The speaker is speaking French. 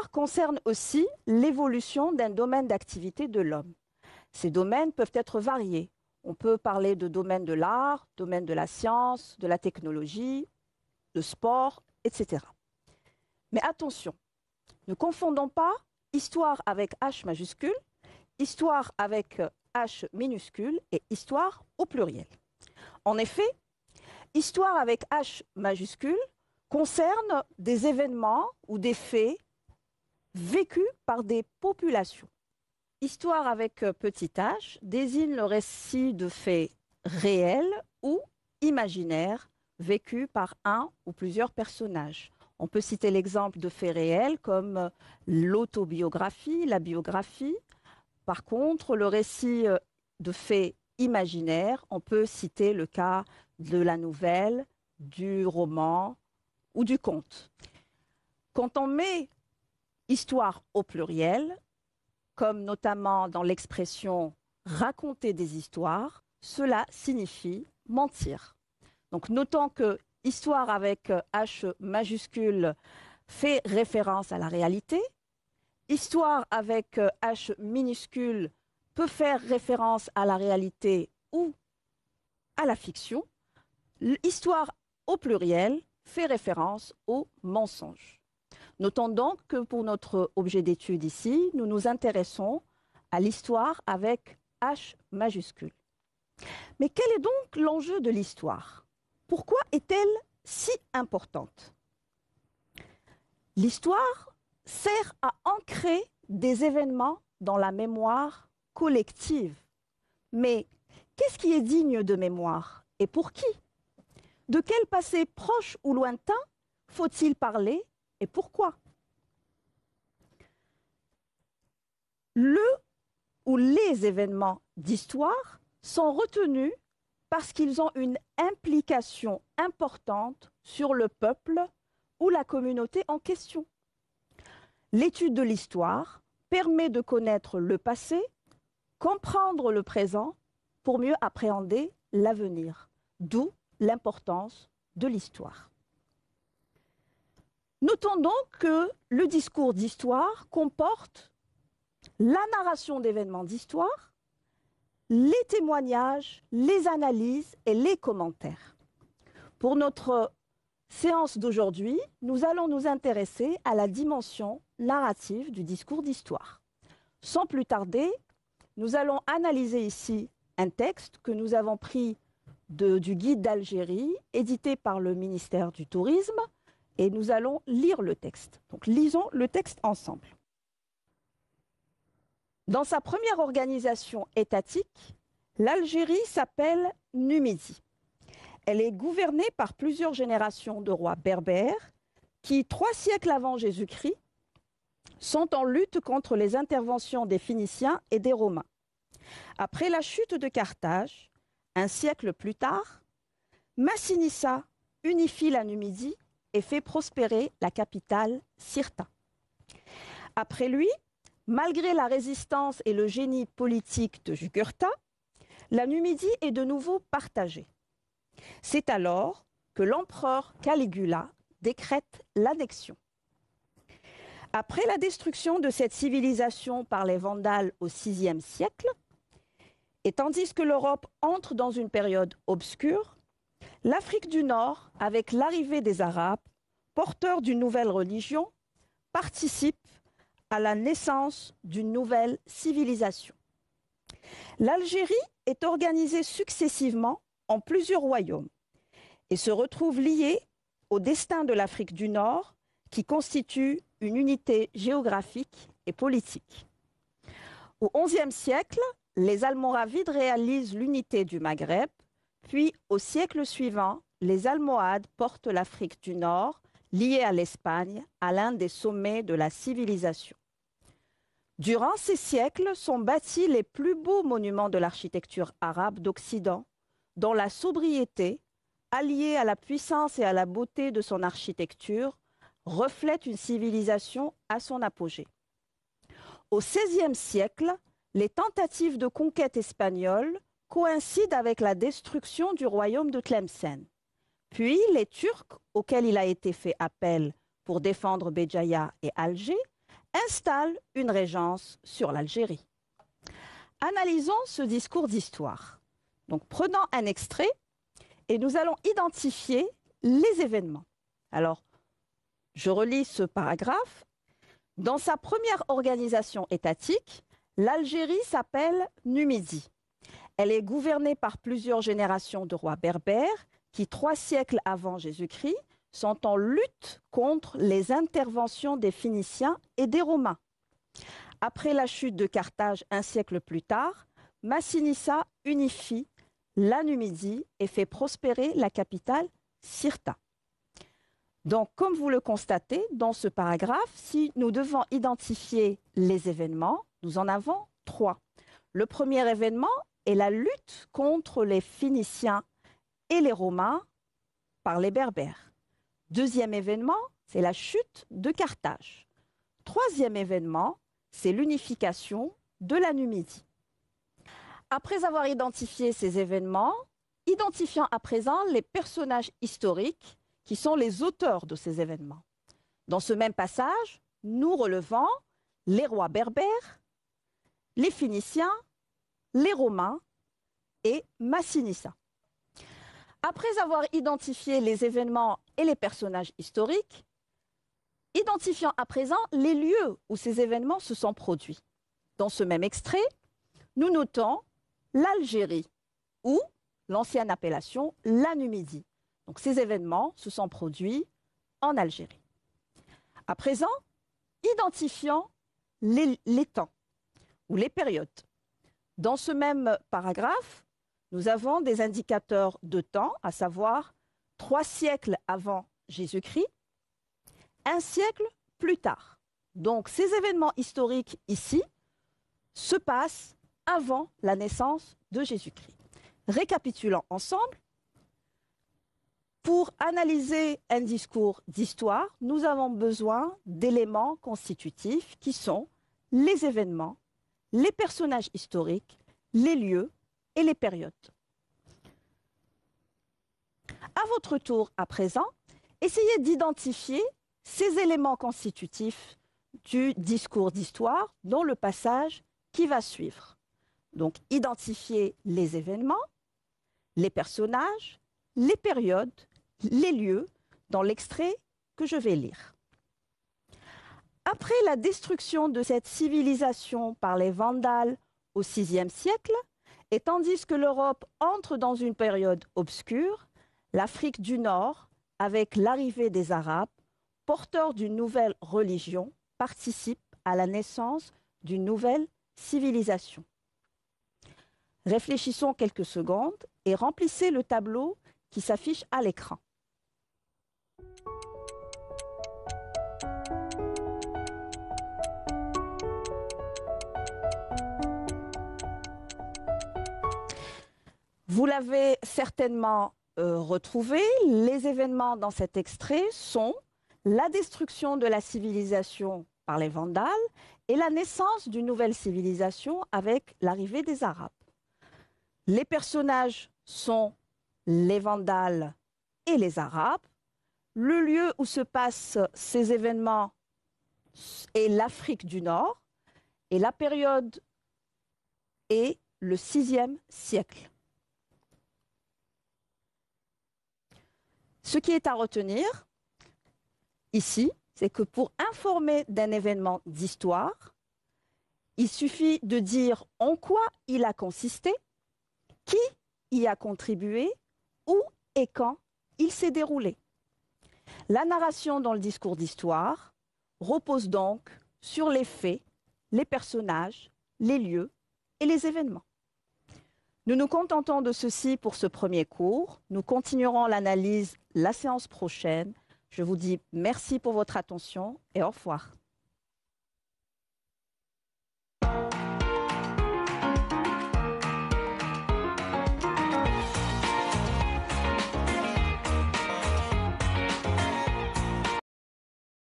histoire concerne aussi l'évolution d'un domaine d'activité de l'homme. Ces domaines peuvent être variés. On peut parler de domaine de l'art, domaine de la science, de la technologie, de sport, etc. Mais attention, ne confondons pas histoire avec H majuscule, histoire avec H minuscule et histoire au pluriel. En effet, histoire avec H majuscule concerne des événements ou des faits vécus par des populations. Histoire avec petit h désigne le récit de faits réels ou imaginaires vécus par un ou plusieurs personnages. On peut citer l'exemple de faits réels comme l'autobiographie, la biographie. Par contre, le récit de faits imaginaires, on peut citer le cas de la nouvelle, du roman ou du conte. Quand on met histoire au pluriel, comme notamment dans l'expression « raconter des histoires », cela signifie « mentir ». Donc notons que « histoire » avec H majuscule fait référence à la réalité. « Histoire » avec H minuscule peut faire référence à la réalité ou à la fiction. « Histoire » au pluriel fait référence au mensonge. Notons donc que pour notre objet d'étude ici, nous nous intéressons à l'histoire avec H majuscule. Mais quel est donc l'enjeu de l'histoire? Pourquoi est-elle si importante? L'histoire sert à ancrer des événements dans la mémoire collective. Mais qu'est-ce qui est digne de mémoire et pour qui? De quel passé proche ou lointain faut-il parler ? Et pourquoi? Le ou les événements d'histoire sont retenus parce qu'ils ont une implication importante sur le peuple ou la communauté en question. L'étude de l'histoire permet de connaître le passé, comprendre le présent pour mieux appréhender l'avenir, d'où l'importance de l'histoire. Notons donc que le discours d'histoire comporte la narration d'événements d'histoire, les témoignages, les analyses et les commentaires. Pour notre séance d'aujourd'hui, nous allons nous intéresser à la dimension narrative du discours d'histoire. Sans plus tarder, nous allons analyser ici un texte que nous avons pris du guide d'Algérie, édité par le ministère du Tourisme, et nous allons lire le texte. Donc lisons le texte ensemble. Dans sa première organisation étatique, l'Algérie s'appelle Numidie. Elle est gouvernée par plusieurs générations de rois berbères qui, 3 siècles avant Jésus-Christ, sont en lutte contre les interventions des Phéniciens et des Romains. Après la chute de Carthage, 1 siècle plus tard, Massinissa unifie la Numidie et fait prospérer la capitale Cirta. Après lui, malgré la résistance et le génie politique de Jugurtha, la Numidie est de nouveau partagée. C'est alors que l'empereur Caligula décrète l'annexion. Après la destruction de cette civilisation par les Vandales au VIe siècle, et tandis que l'Europe entre dans une période obscure, l'Afrique du Nord, avec l'arrivée des Arabes, porteurs d'une nouvelle religion, participe à la naissance d'une nouvelle civilisation. L'Algérie est organisée successivement en plusieurs royaumes et se retrouve liée au destin de l'Afrique du Nord qui constitue une unité géographique et politique. Au XIe siècle, les Almoravides réalisent l'unité du Maghreb. Puis, au siècle suivant, les Almohades portent l'Afrique du Nord, liée à l'Espagne, à l'un des sommets de la civilisation. Durant ces siècles sont bâtis les plus beaux monuments de l'architecture arabe d'Occident, dont la sobriété, alliée à la puissance et à la beauté de son architecture, reflète une civilisation à son apogée. Au XVIe siècle, les tentatives de conquête espagnole coïncide avec la destruction du royaume de Tlemcen. Puis les Turcs, auxquels il a été fait appel pour défendre Béjaïa et Alger, installe une régence sur l'Algérie. Analysons ce discours d'histoire. Donc prenons un extrait et nous allons identifier les événements. Alors, je relis ce paragraphe. Dans sa première organisation étatique, l'Algérie s'appelle Numidie. Elle est gouvernée par plusieurs générations de rois berbères qui, 3 siècles avant Jésus-Christ, sont en lutte contre les interventions des Phéniciens et des Romains. Après la chute de Carthage 1 siècle plus tard, Massinissa unifie la Numidie et fait prospérer la capitale Cirta. Donc, comme vous le constatez dans ce paragraphe, si nous devons identifier les événements, nous en avons 3. Le premier événement est la lutte contre les Phéniciens et les Romains par les Berbères. Deuxième événement, c'est la chute de Carthage. Troisième événement, c'est l'unification de la Numidie. Après avoir identifié ces événements, identifions à présent les personnages historiques qui sont les auteurs de ces événements. Dans ce même passage, nous relevons les rois berbères, les Phéniciens, les Romains et Massinissa. Après avoir identifié les événements et les personnages historiques, identifions à présent les lieux où ces événements se sont produits. Dans ce même extrait, nous notons l'Algérie ou l'ancienne appellation la Numidie. Donc ces événements se sont produits en Algérie. À présent, identifions les temps ou les périodes. Dans ce même paragraphe, nous avons des indicateurs de temps, à savoir 3 siècles avant Jésus-Christ, 1 siècle plus tard. Donc ces événements historiques ici se passent avant la naissance de Jésus-Christ. Récapitulons ensemble. Pour analyser un discours d'histoire, nous avons besoin d'éléments constitutifs qui sont les événements, les personnages historiques, les lieux et les périodes. À votre tour à présent, essayez d'identifier ces éléments constitutifs du discours d'histoire dans le passage qui va suivre. Donc, identifiez les événements, les personnages, les périodes, les lieux dans l'extrait que je vais lire. Après la destruction de cette civilisation par les Vandales au VIe siècle, et tandis que l'Europe entre dans une période obscure, l'Afrique du Nord, avec l'arrivée des Arabes, porteurs d'une nouvelle religion, participe à la naissance d'une nouvelle civilisation. Réfléchissons quelques secondes et remplissez le tableau qui s'affiche à l'écran. Vous l'avez certainement retrouvé, les événements dans cet extrait sont la destruction de la civilisation par les Vandales et la naissance d'une nouvelle civilisation avec l'arrivée des Arabes. Les personnages sont les Vandales et les Arabes. Le lieu où se passent ces événements est l'Afrique du Nord et la période est le VIe siècle. Ce qui est à retenir ici, c'est que pour informer d'un événement d'histoire, il suffit de dire en quoi il a consisté, qui y a contribué, où et quand il s'est déroulé. La narration dans le discours d'histoire repose donc sur les faits, les personnages, les lieux et les événements. Nous nous contentons de ceci pour ce premier cours. Nous continuerons l'analyse la séance prochaine. Je vous dis merci pour votre attention et au revoir.